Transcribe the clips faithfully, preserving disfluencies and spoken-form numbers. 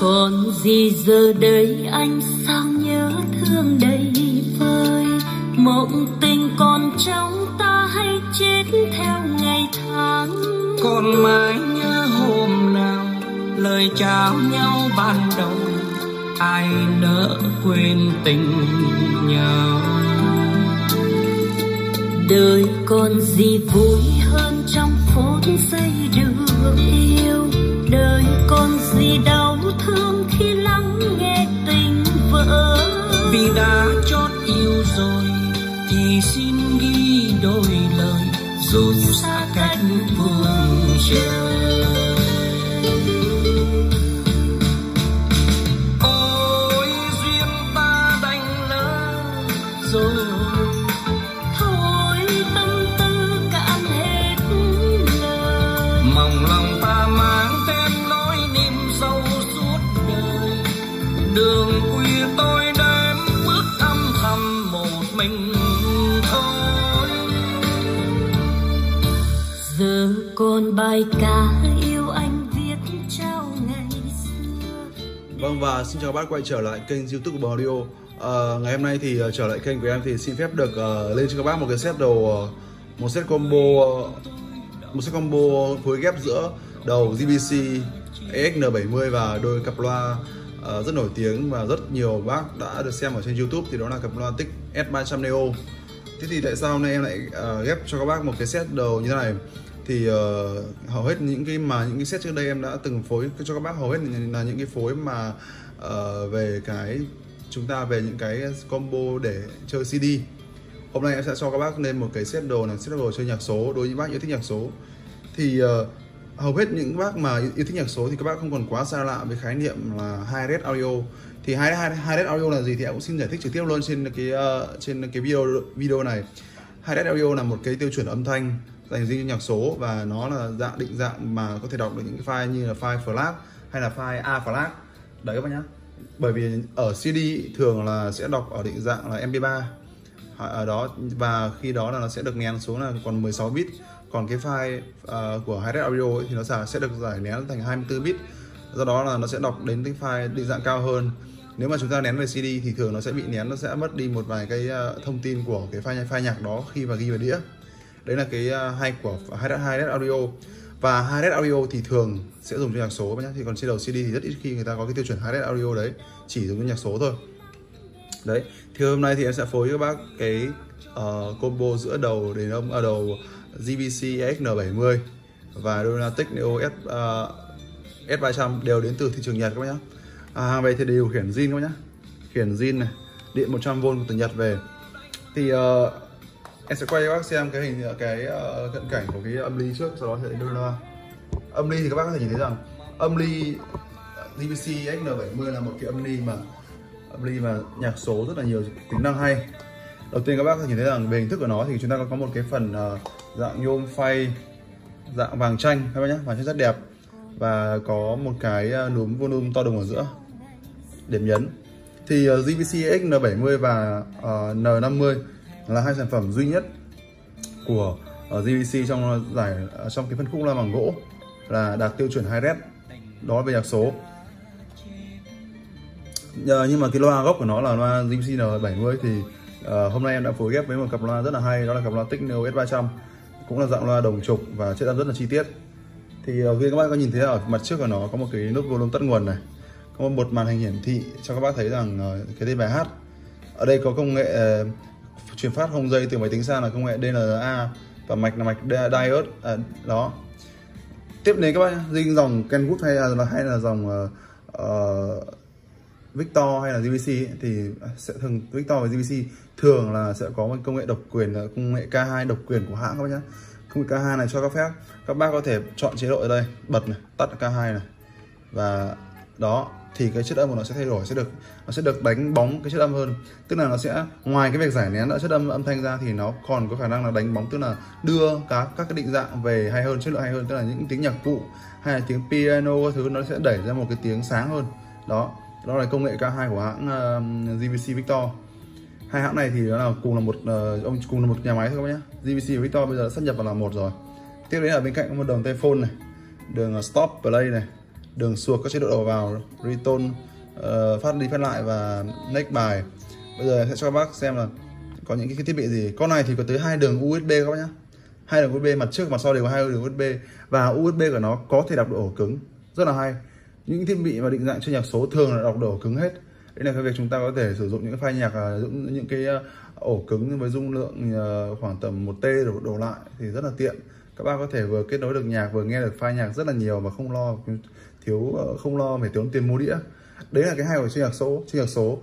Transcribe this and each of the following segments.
Còn gì giờ đây anh sao nhớ thương đầy vơi, mộng tình còn trong ta hay chết theo ngày tháng. Còn mãi nhớ hôm nào lời chào nhau ban đầu, ai nỡ quên tình nhau. Đời còn gì vui hơn trong phút giây được yêu, đời còn gì đau thương khi lắng nghe tình vỡ. Vì đã chót yêu rồi thì xin ghi đôi lời, dù xa cách phương trời. Ôi duyên ta đành lỡ rồi, thôi tâm tư cạn hết lời. Mong lòng ta mang thêm nỗi niềm sâu suốt đời. Đường khuya tôi đến bước âm thầm một mình thôi. Giờ còn bài ca yêu anh viết trao ngày xưa. Vâng, và xin chào các bạn quay trở lại kênh YouTube của Bờm Audio. À, ngày hôm nay thì uh, trở lại kênh của em thì xin phép được uh, lên cho các bác một cái set đồ, uh, một set combo, uh, một set combo phối ghép giữa đầu giê bê xê e ích N bảy mươi và đôi cặp loa uh, rất nổi tiếng và rất nhiều bác đã được xem ở trên YouTube, thì đó là cặp loa Technics S ba trăm neo. Thế thì tại sao hôm nay em lại uh, ghép cho các bác một cái set đồ như thế này? Thì uh, hầu hết những cái mà những cái set trước đây em đã từng phối cho các bác hầu hết là những cái phối mà uh, về cái chúng ta về những cái combo để chơi xê đê. Hôm nay em sẽ cho các bác lên một cái set đồ là set đồ chơi nhạc số. Đối với bác yêu thích nhạc số thì uh, hầu hết những bác mà yêu thích nhạc số thì các bác không còn quá xa lạ với khái niệm là Hi-Res Audio. Thì Hi-Res Audio là gì thì em cũng xin giải thích trực tiếp luôn trên cái uh, trên cái video video này. Hi-Res Audio là một cái tiêu chuẩn âm thanh dành riêng cho nhạc số, và nó là dạng định dạng mà có thể đọc được những cái file như là file FLAC hay là file A FLAC đấy các bác nhá. Bởi vì ở xê đê thường là sẽ đọc ở định dạng là M P ba ở đó, và khi đó là nó sẽ được nén xuống là còn mười sáu bit. Còn cái file uh, của Hi-Res Audio ấy, thì nó sẽ được giải nén thành hai mươi tư bit. Do đó là nó sẽ đọc đến cái file định dạng cao hơn. Nếu mà chúng ta nén về xê đê thì thường nó sẽ bị nén, nó sẽ mất đi một vài cái thông tin của cái file, file nhạc đó khi mà ghi vào đĩa. Đấy là cái hay của Hi-Res Audio. Và Hi-Res Audio thì thường sẽ dùng cho nhạc số nhé. Thì còn trên đầu xê đê thì rất ít khi người ta có cái tiêu chuẩn Hi-Res Audio đấy, chỉ dùng cho nhạc số thôi. Đấy, thì hôm nay thì em sẽ phối các bác cái uh, combo giữa đầu đền ông ở đầu giê bê xê e ích N bảy mươi và đôi Technics Neo S ba trăm đều đến từ thị trường Nhật các bác nhá. À, hàng về thì đều khiển zin các bác nhá. Khiển zin này, điện một trăm vôn từ Nhật về. Thì uh, em sẽ quay cho các bác xem cái hình cái uh, cận cảnh của cái âm ly trước, sau đó sẽ đến đôi loa. Âm ly thì các bác có thể nhìn thấy rằng âm ly giê bê xê e ích N bảy mươi là một cái âm ly mà âm ly mà nhạc số rất là nhiều tính năng hay. Đầu tiên các bác có thể nhìn thấy rằng về hình thức của nó thì chúng ta có một cái phần uh, dạng nhôm phay dạng vàng chanh các bác nhá, vàng chanh rất đẹp, và có một cái núm volume to đùng ở giữa, điểm nhấn. Thì uh, giê bê xê e ích N bảy mươi và uh, N năm mươi là hai sản phẩm duy nhất của uh, giê bê xê trong giải uh, trong cái phân khúc loa bằng gỗ là đạt tiêu chuẩn Hi-Res đó về nhạc số. Uh, nhưng mà cái loa gốc của nó là loa giê bê xê N bảy mươi, thì uh, hôm nay em đã phối ghép với một cặp loa rất là hay, đó là cặp loa Technics S ba trăm, cũng là dạng loa đồng trục và chất âm rất là chi tiết. Thì đầu tiên các bạn có nhìn thấy ở mặt trước của nó có một cái nút volume tắt nguồn này, có một màn hình hiển thị cho các bác thấy rằng cái tên bài hát. Ở đây có công nghệ truyền phát không dây từ máy tính sang là công nghệ D L A và mạch là mạch diode à, đó. Tiếp đến các bạn riêng dòng Kenwood hay là hay là dòng uh, Victor hay là J V C thì sẽ thường Victor và J V C thường là sẽ có một công nghệ độc quyền là công nghệ K hai độc quyền của hãng các bạn nhé. Công nghệ K hai này cho các phép các bác có thể chọn chế độ ở đây, bật này, tắt K hai này, và đó thì cái chất âm của nó sẽ thay đổi, sẽ được nó sẽ được đánh bóng cái chất âm hơn. Tức là nó sẽ ngoài cái việc giải nén chất âm âm thanh ra thì nó còn có khả năng là đánh bóng, tức là đưa các các cái định dạng về hay hơn, chất lượng hay hơn, tức là những tiếng nhạc cụ hay là tiếng piano các thứ nó sẽ đẩy ra một cái tiếng sáng hơn. Đó, đó là công nghệ K hai của hãng uh, giê bê xê Victor. Hai hãng này thì nó là cùng là một uh, ông cùng là một nhà máy thôi các bác nhé. giê bê xê và Victor bây giờ đã sáp nhập vào là một rồi. Tiếp đến ở bên cạnh có một đường tay phone này, đường stop play này, đường xuộc các chế độ đầu vào, retone, uh, phát đi phát lại và next bài. Bây giờ sẽ cho các bác xem là có những cái thiết bị gì. Con này thì có tới hai đường u ét bê các bác nhá. Hai đường u ét bê, mặt trước mặt sau đều có hai đường u ét bê và u ét bê của nó có thể đọc được ổ cứng, rất là hay. Những thiết bị mà định dạng cho nhạc số thường là đọc được ổ cứng hết. Đấy là cái việc chúng ta có thể sử dụng những cái file nhạc, những cái ổ cứng với dung lượng khoảng tầm một tê đổ, đổ lại thì rất là tiện. Các bạn có thể vừa kết nối được nhạc vừa nghe được file nhạc rất là nhiều mà không lo thiếu không lo phải tốn tiền mua đĩa. Đấy là cái hay của chơi nhạc số, chơi nhạc số.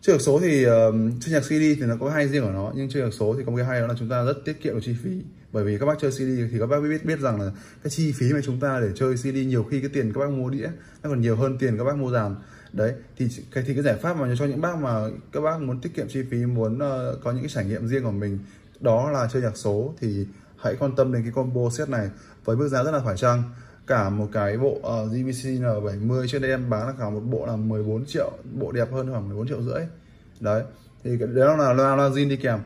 Chơi nhạc số thì chơi nhạc xê đê thì nó có hay riêng của nó, nhưng chơi nhạc số thì có một cái hay đó là chúng ta rất tiết kiệm được chi phí. Bởi vì các bác chơi xê đê thì các bác biết biết rằng là cái chi phí mà chúng ta để chơi xê đê nhiều khi cái tiền các bác mua đĩa nó còn nhiều hơn tiền các bác mua dàn. Đấy thì cái thì cái giải pháp mà cho những bác mà các bác muốn tiết kiệm chi phí, muốn uh, có những cái trải nghiệm riêng của mình đó là chơi nhạc số thì hãy quan tâm đến cái combo set này với mức giá rất là phải chăng. Cả một cái bộ uh, giê vê xê en bảy mươi trên đây em bán là cả một bộ là mười bốn triệu, bộ đẹp hơn khoảng mười bốn triệu rưỡi. Đấy thì cái đó là loa loa zin đi kèm.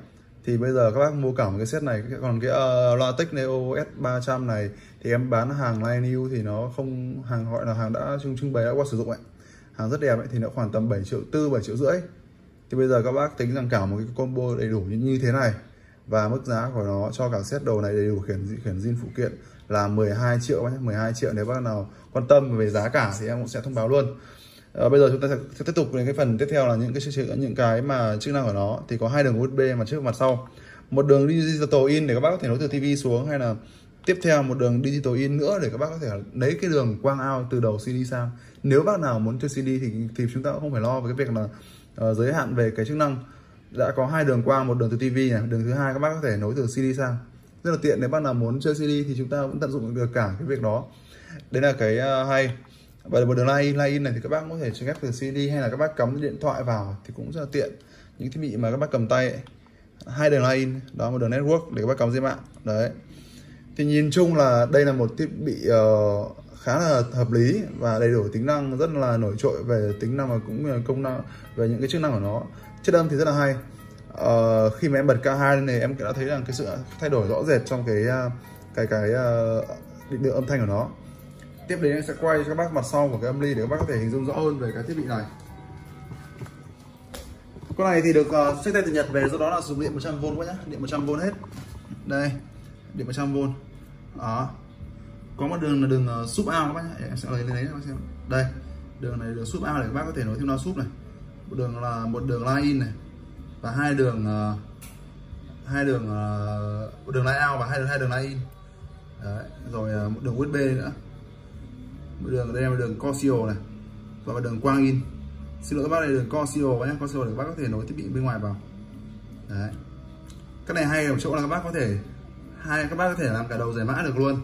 Thì bây giờ các bác mua cả một cái set này. Còn cái uh, loa Technics Neo S ba trăm này thì em bán hàng line new thì nó không, hàng gọi là hàng đã trưng bày đã qua sử dụng ấy, hàng rất đẹp ấy, thì nó khoảng tầm bảy triệu tư, bảy triệu rưỡi. Thì bây giờ các bác tính rằng cả một cái combo đầy đủ như thế này và mức giá của nó cho cả set đồ này đầy đủ khiển khiển zin phụ kiện là mười hai triệu, mười hai triệu. Nếu bác nào quan tâm về giá cả thì em cũng sẽ thông báo luôn. À, bây giờ chúng ta sẽ tiếp tục đến cái phần tiếp theo là những cái những cái mà chức năng của nó. Thì có hai đường u ét bê mặt trước mặt sau, một đường digital in để các bác có thể nối từ tivi xuống, hay là tiếp theo một đường digital in nữa để các bác có thể lấy cái đường quang out từ đầu xê đê sang. Nếu bác nào muốn chơi xê đê thì thì chúng ta cũng không phải lo về cái việc là uh, giới hạn về cái chức năng. Đã có hai đường quang, một đường từ tivi này, đường thứ hai các bác có thể nối từ xê đê sang. Rất là tiện, nếu bác nào muốn chơi xê đê thì chúng ta vẫn tận dụng được cả cái việc đó. Đấy là cái uh, hay. Và một đường line, line in này thì các bác có thể ghép từ xê đê hay là các bác cắm điện thoại vào thì cũng rất là tiện. Những thiết bị mà các bác cầm tay ấy. Hai đường line in, đó một đường network để các bác cắm dây mạng. Đấy. Thì nhìn chung là đây là một thiết bị uh, khá là hợp lý và đầy đủ tính năng, rất là nổi trội về tính năng và cũng công năng về những cái chức năng của nó. Chất âm thì rất là hay. Uh, khi mà em bật ca hai lên này em đã thấy rằng cái sự thay đổi rõ rệt trong cái cái cái uh, định lượng âm thanh của nó. Tiếp đến em sẽ quay cho các bác mặt sau của cái âm ly để các bác có thể hình dung rõ hơn về cái thiết bị này. Con này thì được uh, sách tay từ Nhật về, do đó là dùng điện một trăm vôn quá nhá, điện một trăm vôn hết. Đây, điện một trăm vôn. Đó. Có một đường là đường uh, sub out các bác nhá. Em sẽ lấy lên đấy cho các bác xem. Đây, đường này đường sub out để các bác có thể nối thêm loa sub này. Một đường là một đường line in này và hai đường uh, hai đường uh, một đường line out và hai đường hai đường line in. Đấy, rồi uh, một đường u ét bê nữa. Một đường đây là một đường Coaxial này và một đường quang in. Xin lỗi các bác, đây là đường Coaxial nhé, Coaxial để các bác có thể nối thiết bị bên ngoài vào. Đấy. Cái này hay ở chỗ là các bác có thể hai các bác có thể làm cả đầu giải mã được luôn.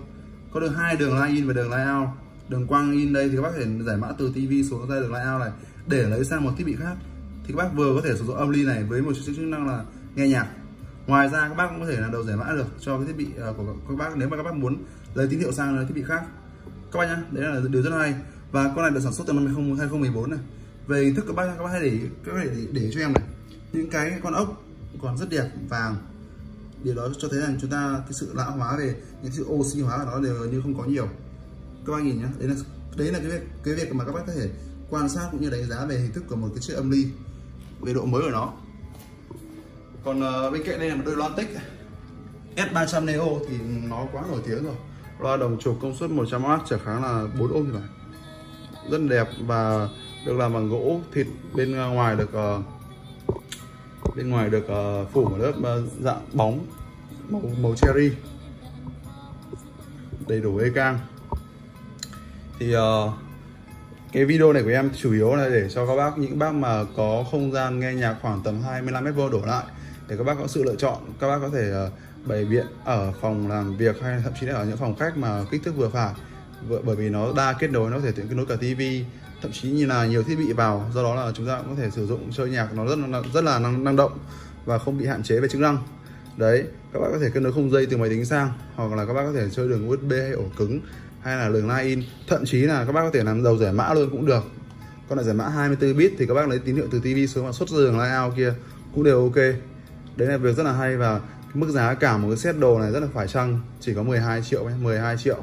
Có được hai đường line in và đường line out. Đường quang in đây thì các bác có thể giải mã từ tivi xuống ra đường line out này để lấy sang một thiết bị khác. Thì các bác vừa có thể sử dụng âm ly này với một chức năng là nghe nhạc. Ngoài ra các bác cũng có thể là đầu giải mã được cho cái thiết bị của các bác nếu mà các bác muốn lấy tín hiệu sang thiết bị khác. Các bác nhá, đấy là điều rất hay. Và con này được sản xuất từ năm hai không một bốn này. Về hình thức các bác các bác hãy để các bác để, để, để cho em này. Những cái con ốc còn rất đẹp vàng. Điều đó cho thấy rằng chúng ta cái sự lão hóa về những sự oxy hóa của nó đều như không có nhiều. Các bác nhìn nhá, đấy là đấy là cái việc cái việc mà các bác có thể quan sát cũng như đánh giá về hình thức của một cái chiếc âm ly, về độ mới của nó. Còn uh, bên cạnh đây là một đôi loa Technics S ba trăm neo thì nó quá nổi tiếng rồi. Loa đồng trục công suất một trăm oát trở kháng là bốn ôm thì phải, rất đẹp và được làm bằng gỗ thịt, bên ngoài được uh, bên ngoài được uh, phủ một lớp uh, dạng bóng màu, màu cherry, đầy đủ ê cang. Thì uh, cái video này của em chủ yếu là để cho các bác, những bác mà có không gian nghe nhạc khoảng tầm hai mươi lăm mét vuông đổ lại, để các bác có sự lựa chọn, các bác có thể uh, bày biện ở phòng làm việc hay thậm chí là ở những phòng khách mà kích thước vừa phải, bởi vì nó đa kết nối, nó có thể tiện kết nối cả tivi, thậm chí như là nhiều thiết bị vào, do đó là chúng ta cũng có thể sử dụng chơi nhạc nó rất là rất là năng, năng động và không bị hạn chế về chức năng. Đấy, các bạn có thể kết nối không dây từ máy tính sang, hoặc là các bạn có thể chơi đường u ét bê hay ổ cứng hay là đường line in, thậm chí là các bạn có thể làm đầu giải mã luôn cũng được. Còn là giải mã hai mươi tư bit thì các bác lấy tín hiệu từ tivi xuống và xuất ra đường line out kia cũng đều ok. Đấy là việc rất là hay và Mức giá cả một cái set đồ này rất là phải chăng, chỉ có mười hai triệu, mười hai triệu.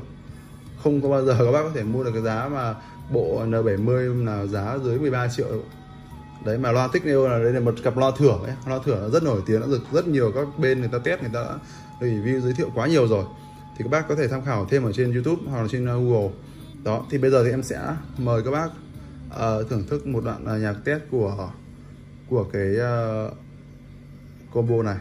Không có bao giờ các bác có thể mua được cái giá mà bộ N bảy mươi là giá dưới mười ba triệu. Đấy, mà loa Technics Neo là đây là một cặp loa thưởng ấy, loa thưởng rất nổi tiếng, đã được rất nhiều các bên người ta test, người ta đã review giới thiệu quá nhiều rồi. Thì các bác có thể tham khảo thêm ở trên YouTube hoặc là trên Google. Đó, thì bây giờ thì em sẽ mời các bác uh, thưởng thức một đoạn uh, nhạc test của của cái uh, combo này.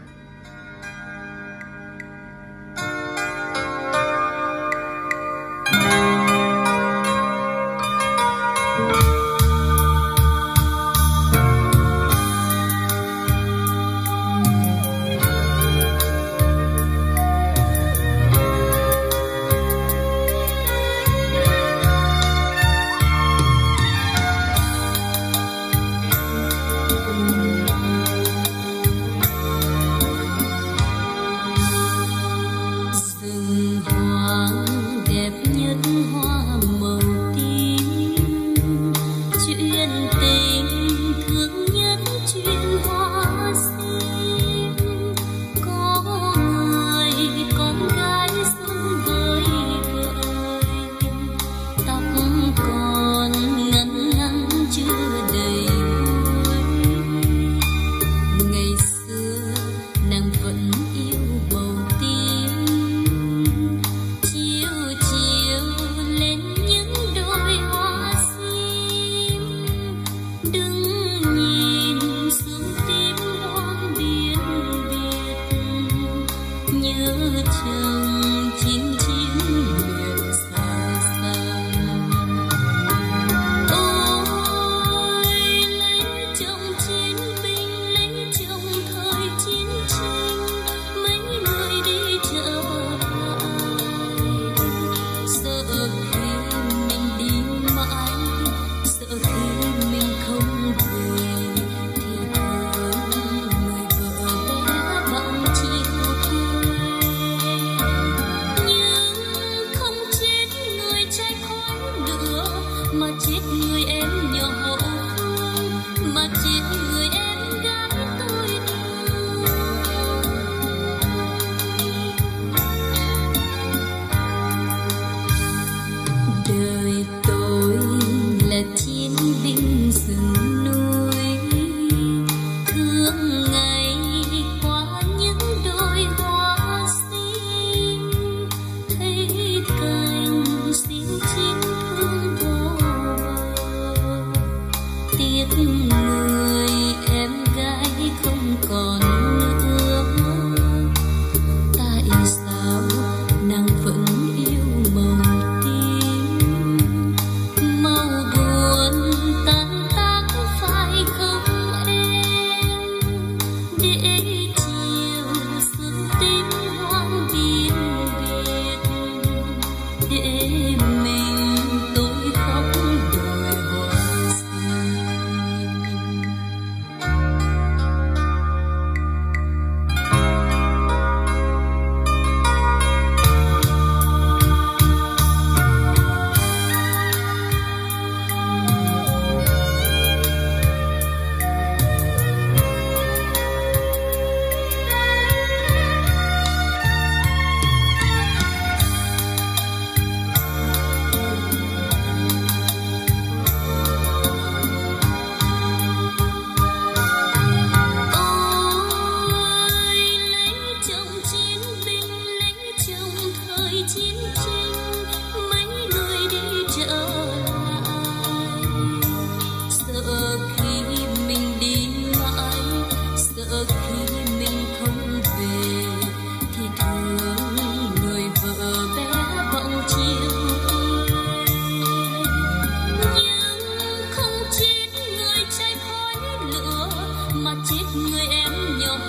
Mà chết người em gái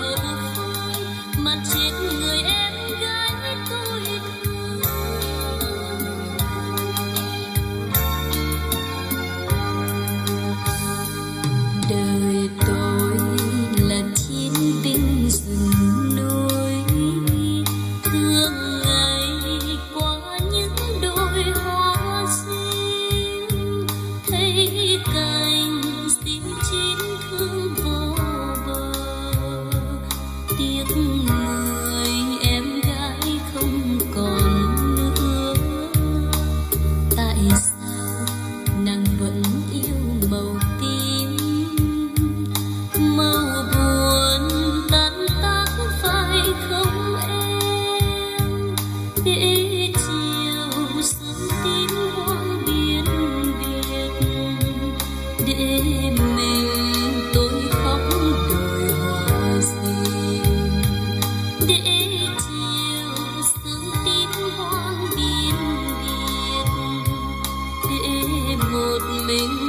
tôi thương. mình